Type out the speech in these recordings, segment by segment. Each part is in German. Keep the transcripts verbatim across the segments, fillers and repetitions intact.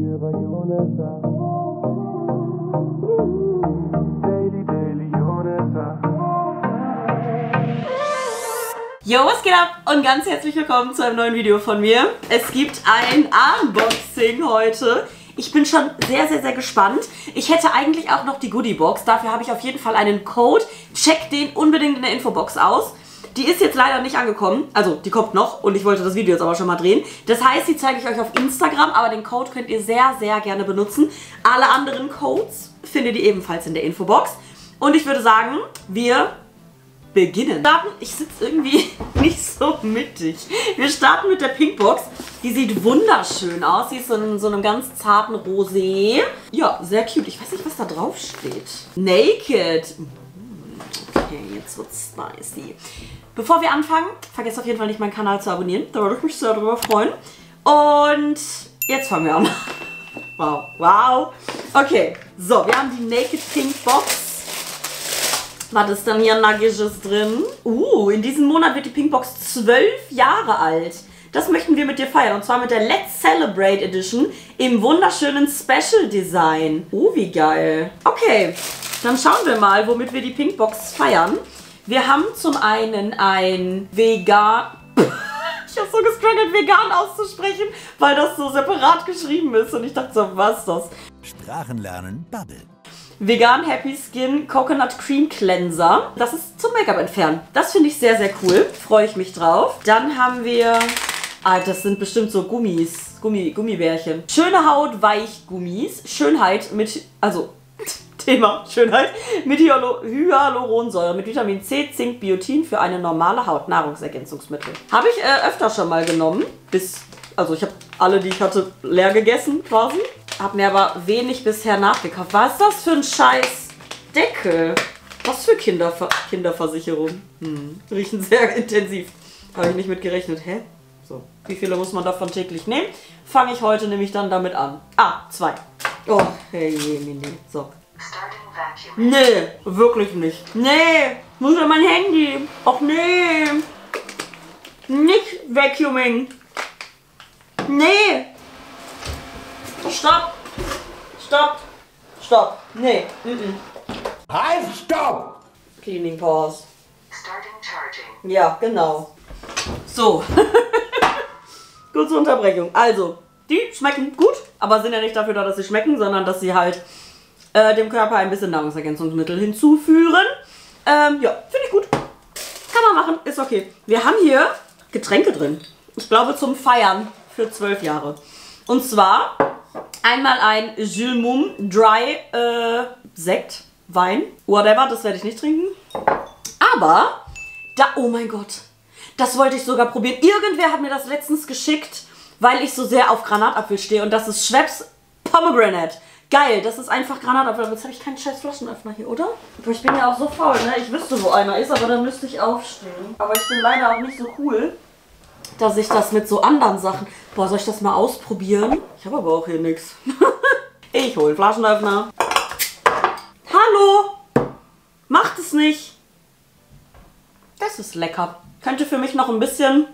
Yo, was geht ab und ganz herzlich willkommen zu einem neuen Video von mir. Es gibt ein Unboxing heute. Ich bin schon sehr, sehr, sehr gespannt. Ich hätte eigentlich auch noch die Goodiebox. Dafür habe ich auf jeden Fall einen Code. Checkt den unbedingt in der Infobox aus. Die ist jetzt leider nicht angekommen. Also, die kommt noch und ich wollte das Video jetzt aber schon mal drehen. Das heißt, die zeige ich euch auf Instagram, aber den Code könnt ihr sehr, sehr gerne benutzen. Alle anderen Codes findet ihr ebenfalls in der Infobox. Und ich würde sagen, wir beginnen. Ich sitze irgendwie nicht so mittig. Wir starten mit der Pinkbox. Die sieht wunderschön aus. Sie ist so in so einem ganz zarten Rosé. Ja, sehr cute. Ich weiß nicht, was da drauf steht. Naked. Okay, jetzt wird's spicy. Bevor wir anfangen, vergesst auf jeden Fall nicht, meinen Kanal zu abonnieren. Da würde ich mich sehr darüber freuen. Und jetzt fangen wir an. Wow, wow. Okay, so, wir haben die Naked Pink Box. Was ist denn hier Nuggisches drin? Uh, in diesem Monat wird die Pinkbox zwölf Jahre alt. Das möchten wir mit dir feiern. Und zwar mit der Let's Celebrate Edition im wunderschönen Special Design. Oh, wie geil. Okay, dann schauen wir mal, womit wir die Pinkbox feiern. Wir haben zum einen ein vegan... Ich habe so gestruggelt, vegan auszusprechen, weil das so separat geschrieben ist. Und ich dachte so, was ist das? Sprachenlernen Babbel. Vegan Happy Skin Coconut Cream Cleanser. Das ist zum Make-up entfernen. Das finde ich sehr, sehr cool. Freue ich mich drauf. Dann haben wir... Ah, das sind bestimmt so Gummis. Gummi, Gummibärchen. Schöne Haut, Weichgummis. Schönheit mit... Also, Thema Schönheit. Mit Hyaluronsäure, mit Vitamin C, Zink, Biotin für eine normale Haut. Nahrungsergänzungsmittel. Habe ich äh, öfter schon mal genommen. Bis... Also, ich habe alle, die ich hatte, leer gegessen quasi. Hab mir aber wenig bisher nachgekauft. Was ist das für ein scheiß Deckel? Was für Kinderver Kinderversicherung? Hm. Riechen sehr intensiv. Habe ich nicht mit gerechnet. Hä? So. Wie viele muss man davon täglich nehmen? Fange ich heute nämlich dann damit an. Ah, zwei. Oh, hey, je, nee, nee. So. Nee, wirklich nicht. Nee, muss an mein Handy. Och nee. Nicht Vacuuming. Nee. Stopp! Stopp! Stopp! Nee. Mm-mm. Halt, stopp! Cleaning Pause. Starting charging. Ja, genau. So. Kurze Unterbrechung. Also, die schmecken gut, aber sind ja nicht dafür da, dass sie schmecken, sondern dass sie halt äh, dem Körper ein bisschen Nahrungsergänzungsmittel hinzuführen. Ähm, ja, finde ich gut. Kann man machen, ist okay. Wir haben hier Getränke drin. Ich glaube zum Feiern für zwölf Jahre. Und zwar... Einmal ein Jules Mumm Dry äh, Sekt, Wein, whatever, das werde ich nicht trinken. Aber, da, oh mein Gott, das wollte ich sogar probieren. Irgendwer hat mir das letztens geschickt, weil ich so sehr auf Granatapfel stehe. Und das ist Schweppes Pomegranate. Geil, das ist einfach Granatapfel. Aber jetzt habe ich keinen scheiß Flaschenöffner hier, oder? Aber ich bin ja auch so faul, ne? Ich wüsste, wo einer ist, aber dann müsste ich aufstehen. Aber ich bin leider auch nicht so cool, dass ich das mit so anderen Sachen... Boah, soll ich das mal ausprobieren? Ich habe aber auch hier nichts. Ich hole einen Flaschenöffner. Hallo! Macht es nicht! Das ist lecker. Könnte für mich noch ein bisschen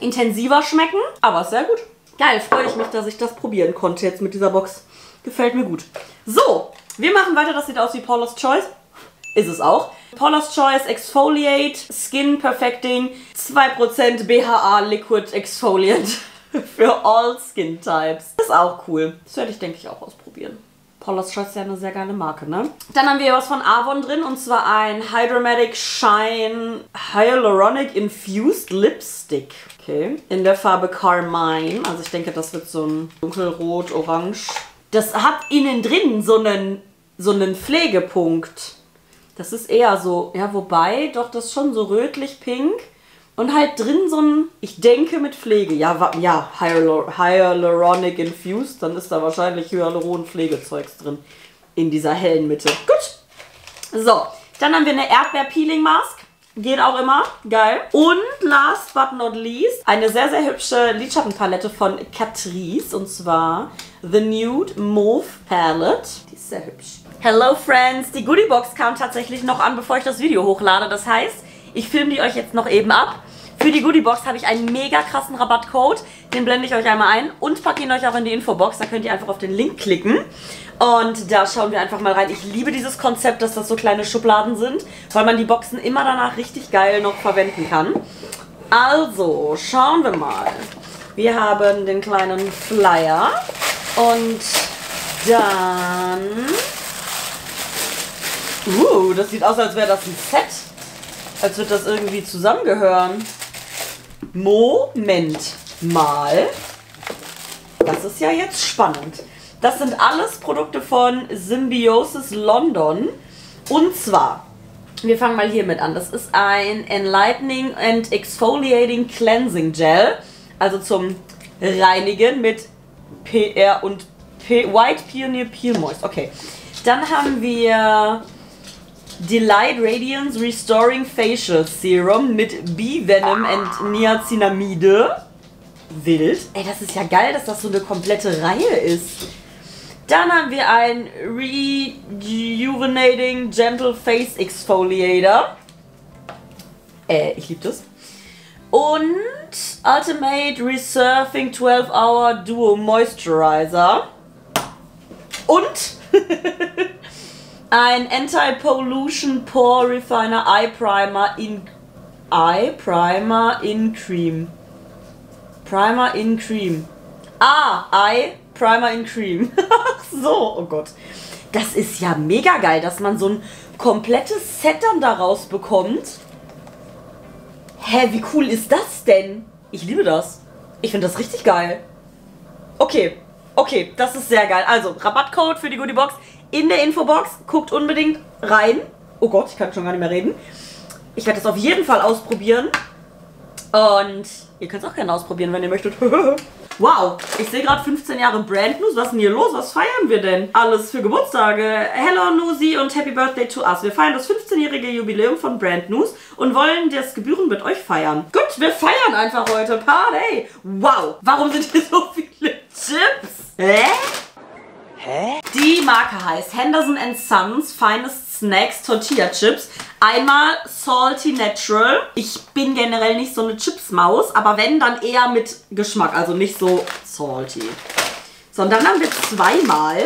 intensiver schmecken, aber ist sehr gut. Geil, freue ich mich, dass ich das probieren konnte jetzt mit dieser Box. Gefällt mir gut. So, wir machen weiter. Das sieht aus wie Paula's Choice. Ist es auch. Paula's Choice Exfoliate Skin Perfecting zwei Prozent B H A Liquid Exfoliant für all Skin Types. Ist auch cool. Das werde ich, denke ich, auch ausprobieren. Paula's Choice ist ja eine sehr geile Marke, ne? Dann haben wir hier was von Avon drin und zwar ein Hydromatic Shine Hyaluronic Infused Lipstick. Okay. In der Farbe Carmine. Also ich denke, das wird so ein dunkelrot-orange. Das hat innen drin so einen, so einen Pflegepunkt. Das ist eher so, ja, wobei, doch, das ist schon so rötlich-pink und halt drin so ein, ich denke, mit Pflege. Ja, ja, Hyalur Hyaluronic Infused, dann ist da wahrscheinlich Hyaluron-Pflegezeugs drin in dieser hellen Mitte. Gut, so, dann haben wir eine Erdbeer-Peeling-Mask, geht auch immer, geil. Und last but not least, eine sehr, sehr hübsche Lidschattenpalette von Catrice und zwar The Nude Mauve Palette. Die ist sehr hübsch. Hello Friends, die Goodiebox kam tatsächlich noch an, bevor ich das Video hochlade. Das heißt, ich filme die euch jetzt noch eben ab. Für die Goodiebox habe ich einen mega krassen Rabattcode. Den blende ich euch einmal ein und packe ihn euch auch in die Infobox. Da könnt ihr einfach auf den Link klicken. Und da schauen wir einfach mal rein. Ich liebe dieses Konzept, dass das so kleine Schubladen sind, weil man die Boxen immer danach richtig geil noch verwenden kann. Also, schauen wir mal. Wir haben den kleinen Flyer und dann... Uh, das sieht aus, als wäre das ein Set. Als würde das irgendwie zusammengehören. Moment mal. Das ist ja jetzt spannend. Das sind alles Produkte von Symbiosis London. Und zwar, wir fangen mal hiermit an. Das ist ein Enlightening and Exfoliating Cleansing Gel. Also zum Reinigen mit P R und P White Pioneer Peel Moist. Okay. Dann haben wir Delight Radiance Restoring Facial Serum mit Bee-Venom und Niacinamide. Wild. Ey, das ist ja geil, dass das so eine komplette Reihe ist. Dann haben wir ein Rejuvenating Gentle Face Exfoliator. Äh, ich liebe das. Und Ultimate Resurfing zwölf Hour Duo Moisturizer. Und ein Anti-Pollution Pore Refiner Eye Primer in Eye Primer in Cream. Primer in Cream. Ah, Eye Primer in Cream. Ach so, oh Gott. Das ist ja mega geil, dass man so ein komplettes Set dann daraus bekommt. Hä, wie cool ist das denn? Ich liebe das. Ich finde das richtig geil. Okay, okay, das ist sehr geil. Also, Rabattcode für die Goodiebox in der Infobox. Guckt unbedingt rein. Oh Gott, ich kann schon gar nicht mehr reden. Ich werde das auf jeden Fall ausprobieren. Und ihr könnt es auch gerne ausprobieren, wenn ihr möchtet. Wow, ich sehe gerade fünfzehn Jahre Brand News. Was ist denn hier los? Was feiern wir denn? Alles für Geburtstage. Hello Nusi und Happy Birthday to us. Wir feiern das fünfzehnjährige Jubiläum von Brand News und wollen das Gebühren mit euch feiern. Gut, wir feiern einfach heute. Party. Wow, warum sind hier so viele Chips? Hä? Hä? Die Marke heißt Henderson and Sons Finest Snacks Tortilla Chips. Einmal Salty Natural. Ich bin generell nicht so eine Chips-Maus, aber wenn, dann eher mit Geschmack, also nicht so salty. So, und dann haben wir zweimal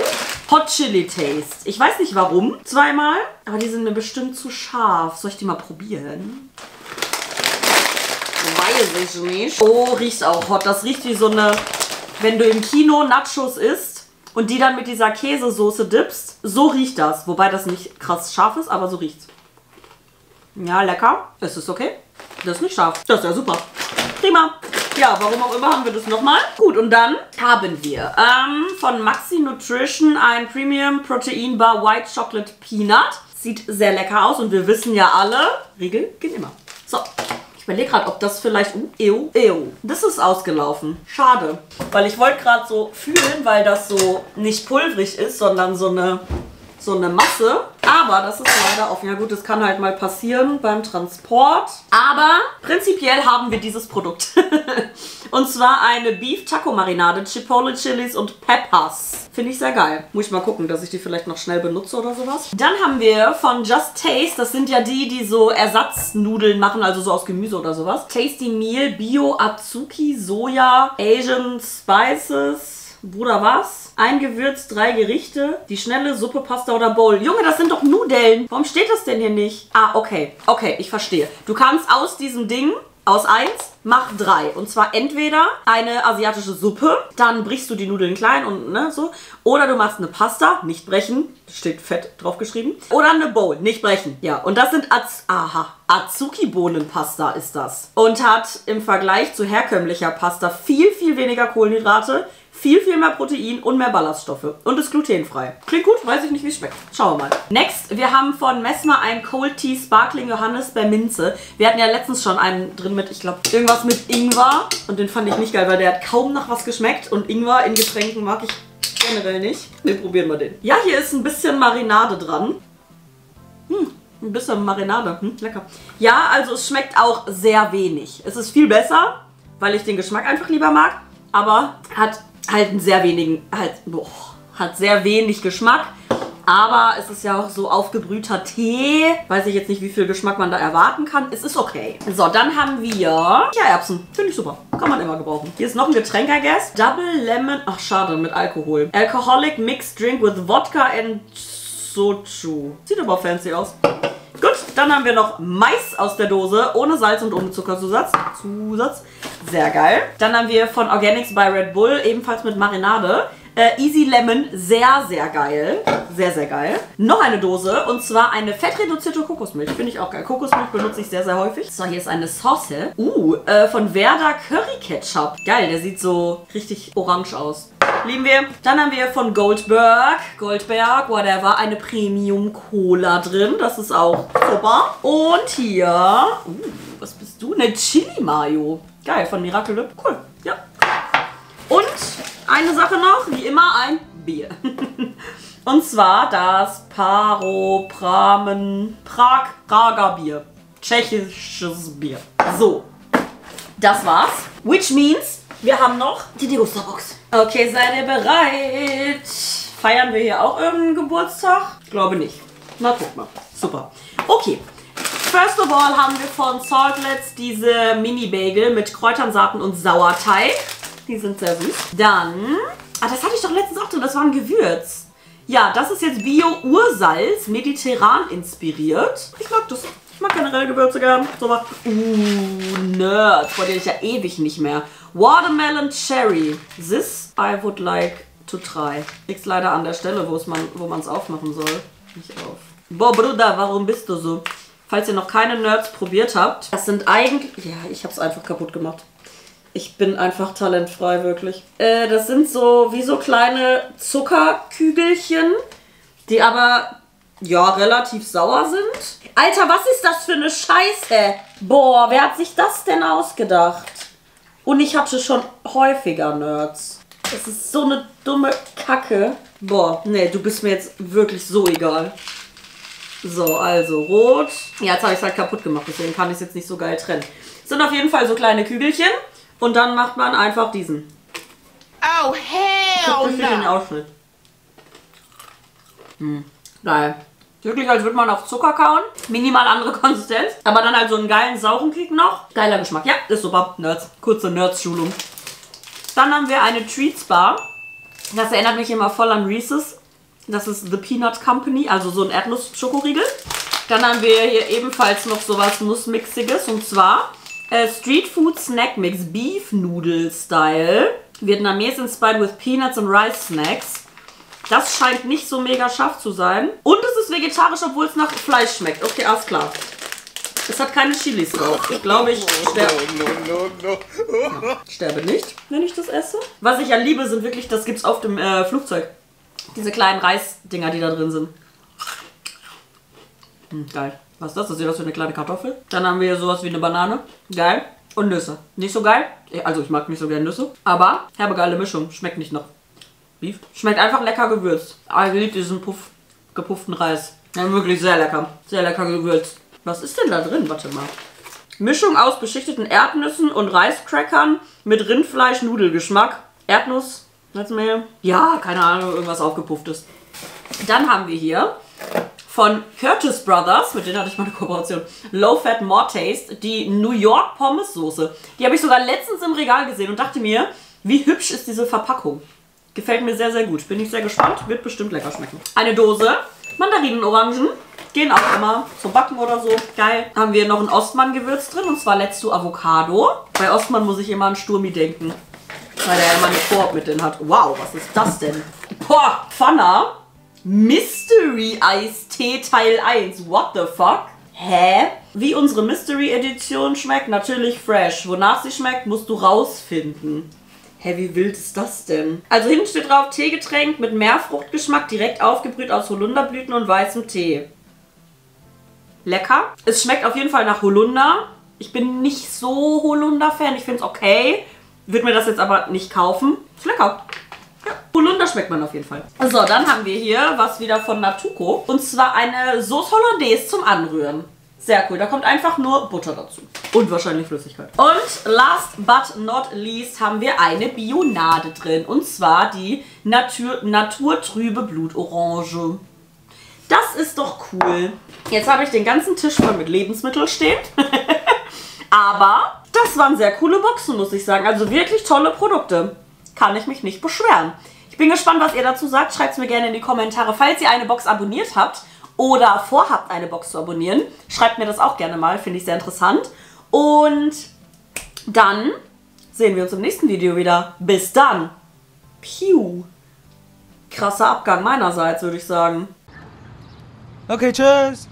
Hot Chili Taste. Ich weiß nicht warum zweimal, aber die sind mir bestimmt zu scharf. Soll ich die mal probieren? Weiß ich nicht. Oh, riecht auch hot. Das riecht wie so eine, wenn du im Kino Nachos isst und die dann mit dieser Käsesoße dippst. So riecht das. Wobei das nicht krass scharf ist, aber so riecht's. Ja, lecker. Es ist okay. Das ist nicht scharf. Das ist ja super. Prima. Ja, warum auch immer haben wir das nochmal. Gut, und dann haben wir ähm, von Maxi Nutrition ein Premium Protein Bar White Chocolate Peanut. Sieht sehr lecker aus und wir wissen ja alle, Riegel gehen immer. So. Ich überlege gerade, ob das vielleicht... Uh, ew, ew. Das ist ausgelaufen. Schade. Weil ich wollte gerade so fühlen, weil das so nicht pulverig ist, sondern so eine, so eine Masse. Aber das ist leider offen. Ja gut, das kann halt mal passieren beim Transport. Aber prinzipiell haben wir dieses Produkt. Und zwar eine Beef Taco Marinade, Chipotle Chilis und Peppers. Finde ich sehr geil. Muss ich mal gucken, dass ich die vielleicht noch schnell benutze oder sowas. Dann haben wir von Just Taste, das sind ja die, die so Ersatznudeln machen, also so aus Gemüse oder sowas. Tasty Meal, Bio Azuki, Soja, Asian Spices... Bruder, was? Ein Gewürz, drei Gerichte, die schnelle Suppe, Pasta oder Bowl. Junge, das sind doch Nudeln. Warum steht das denn hier nicht? Ah, okay. Okay, ich verstehe. Du kannst aus diesem Ding, aus eins, mach drei. Und zwar entweder eine asiatische Suppe, dann brichst du die Nudeln klein und ne, so. Oder du machst eine Pasta, nicht brechen, steht fett draufgeschrieben. Oder eine Bowl, nicht brechen. Ja, und das sind Az aha, Azuki-Bohnenpasta ist das. Und hat im Vergleich zu herkömmlicher Pasta viel, viel weniger Kohlenhydrate, viel, viel mehr Protein und mehr Ballaststoffe. Und ist glutenfrei. Klingt gut, weiß ich nicht, wie es schmeckt. Schauen wir mal. Next, wir haben von Messmer ein Cold Tea Sparkling Johannisbeerminze. Wir hatten ja letztens schon einen drin mit, ich glaube, irgendwas mit Ingwer. Und den fand ich nicht geil, weil der hat kaum nach was geschmeckt. Und Ingwer in Getränken mag ich generell nicht. Wir probieren mal den. Ja, hier ist ein bisschen Marinade dran. Hm. Ein bisschen Marinade. Hm, lecker. Ja, also es schmeckt auch sehr wenig. Es ist viel besser, weil ich den Geschmack einfach lieber mag. Aber hat... Halt, einen sehr wenigen, halt, boah, hat sehr wenig Geschmack aber es ist ja auch so aufgebrühter Tee. Weiß ich jetzt nicht, wie viel Geschmack man da erwarten kann. Es ist okay. So, dann haben wir Kichererbsen. Finde ich super. Kann man immer gebrauchen. Hier ist noch ein Getränk, I guess. Double Lemon. Ach, schade, mit Alkohol. Alcoholic Mixed Drink with Vodka and Soju. Sieht aber fancy aus. Gut, dann haben wir noch Mais aus der Dose, ohne Salz und ohne Zuckerzusatz. Zusatz. Sehr geil. Dann haben wir von Organics by Red Bull, ebenfalls mit Marinade. Äh, Easy Lemon, sehr, sehr geil. Sehr, sehr geil. Noch eine Dose, und zwar eine fettreduzierte Kokosmilch. Finde ich auch geil. Kokosmilch benutze ich sehr, sehr häufig. So, hier ist eine Sauce. Uh, äh, von Verda Curry Ketchup. Geil, der sieht so richtig orange aus. Lieben wir. Dann haben wir von Goldberg, Goldberg, whatever, eine Premium-Cola drin. Das ist auch super. Und hier, uh, was bist du? Eine Chili-Mayo. Geil, von Miracle Lip. Cool, ja. Und eine Sache noch, wie immer, ein Bier. Und zwar das Paro Pramen, Prag, Prager Bier. Tschechisches Bier. So, das war's. Which means... wir haben noch die Degustabox. Okay, seid ihr bereit? Feiern wir hier auch irgendeinen Geburtstag? Ich glaube nicht. Na, guck mal. Super. Okay. First of all haben wir von Saltlets diese Mini-Bagel mit Kräutern, Saaten und Sauerteig. Die sind sehr süß. Dann... ah, das hatte ich doch letztens auch drin. Das war ein Gewürz. Ja, das ist jetzt Bio-Ursalz, mediterran inspiriert. Ich mag das. Ich mag generell Gewürze gern. So was. Uh, Nerds. Vor dir ist ja ewig nicht mehr. Watermelon Cherry. This I would like to try. Liegt leider an der Stelle, man, wo man es aufmachen soll. Nicht auf. Boah, Bruder, warum bist du so? Falls ihr noch keine Nerds probiert habt, das sind eigentlich... ja, ich hab's einfach kaputt gemacht. Ich bin einfach talentfrei, wirklich. Äh, das sind so wie so kleine Zuckerkügelchen, die aber, ja, relativ sauer sind. Alter, was ist das für eine Scheiße? Boah, wer hat sich das denn ausgedacht? Und ich hatte schon häufiger Nerds. Das ist so eine dumme Kacke. Boah, nee, du bist mir jetzt wirklich so egal. So, also rot. Ja, jetzt habe ich es halt kaputt gemacht, deswegen kann ich es jetzt nicht so geil trennen. Das sind auf jeden Fall so kleine Kügelchen. Und dann macht man einfach diesen. Oh, hell no. Den Ausschnitt. Hm, geil. Wirklich, als würde man auf Zucker kauen. Minimal andere Konsistenz. Aber dann halt so einen geilen, sauren Kick noch. Geiler Geschmack. Ja, ist super. Nerds. Kurze Nerds-Schulung. Dann haben wir eine Treats-Bar. Das erinnert mich immer voll an Reese's. Das ist The Peanut Company. Also so ein Erdnuss-Schokoriegel. Dann haben wir hier ebenfalls noch sowas Nussmixiges. Und zwar äh, Street Food Snack Mix. Beef Noodle Style. Vietnamese inspired with Peanuts and Rice Snacks. Das scheint nicht so mega scharf zu sein. Und es ist vegetarisch, obwohl es nach Fleisch schmeckt. Okay, alles klar. Es hat keine Chilis drauf. Ich glaube, ich sterbe. No, no, no, no. Ich sterbe nicht, wenn ich das esse. Was ich ja liebe, sind wirklich, das gibt's auf dem äh, Flugzeug. Diese kleinen Reisdinger, die da drin sind. Hm, geil. Was ist das? Das ist das für eine kleine Kartoffel. Dann haben wir hier sowas wie eine Banane. Geil. Und Nüsse. Nicht so geil. Also, ich mag nicht so gerne Nüsse. Aber herbe geile Mischung. Schmeckt nicht noch. Beef. Schmeckt einfach lecker gewürzt. Ich liebe diesen Puff, gepufften Reis. Ja, wirklich sehr lecker. Sehr lecker gewürzt. Was ist denn da drin? Warte mal. Mischung aus beschichteten Erdnüssen und Reiscrackern mit Rindfleisch-Nudelgeschmack. Erdnuss. Mehl. Ja, keine Ahnung, irgendwas aufgepufftes. Dann haben wir hier von Curtis Brothers, mit denen hatte ich mal eine Kooperation, Low Fat More Taste, die New York Pommes-Soße. Die habe ich sogar letztens im Regal gesehen und dachte mir, wie hübsch ist diese Verpackung. Gefällt mir sehr, sehr gut. Bin ich sehr gespannt. Wird bestimmt lecker schmecken. Eine Dose Mandarinen-Orangen. Gehen auch immer zum Backen oder so. Geil. Haben wir noch ein Ostmann-Gewürz drin. Und zwar Let's Do Avocado. Bei Ostmann muss ich immer an Sturmi denken. Weil der ja immer eine Koop mit denen hat. Wow, was ist das denn? Boah, Pfanner. Mystery-Eistee Teil eins. What the fuck? Hä? Wie unsere Mystery-Edition schmeckt? Natürlich fresh. Wonach sie schmeckt, musst du rausfinden. Hä, wie wild ist das denn? Also hinten steht drauf, Teegetränk mit Meerfruchtgeschmack, direkt aufgebrüht aus Holunderblüten und weißem Tee. Lecker. Es schmeckt auf jeden Fall nach Holunder. Ich bin nicht so Holunder-Fan. Ich finde es okay. Würde mir das jetzt aber nicht kaufen. Ist lecker. Ja. Holunder schmeckt man auf jeden Fall. So, dann haben wir hier was wieder von Natuko. Und zwar eine Sauce Hollandaise zum Anrühren. Sehr cool. Da kommt einfach nur Butter dazu. Und wahrscheinlich Flüssigkeit. Und last but not least haben wir eine Bionade drin. Und zwar die Natur, naturtrübe Blutorange. Das ist doch cool. Jetzt habe ich den ganzen Tisch voll mit Lebensmitteln stehen. Aber das waren sehr coole Boxen, muss ich sagen. Also wirklich tolle Produkte. Kann ich mich nicht beschweren. Ich bin gespannt, was ihr dazu sagt. Schreibt es mir gerne in die Kommentare. Falls ihr eine Box abonniert habt oder vorhabt, eine Box zu abonnieren, schreibt mir das auch gerne mal. Finde ich sehr interessant. Und dann sehen wir uns im nächsten Video wieder. Bis dann. Piu. Krasser Abgang meinerseits, würde ich sagen. Okay, tschüss.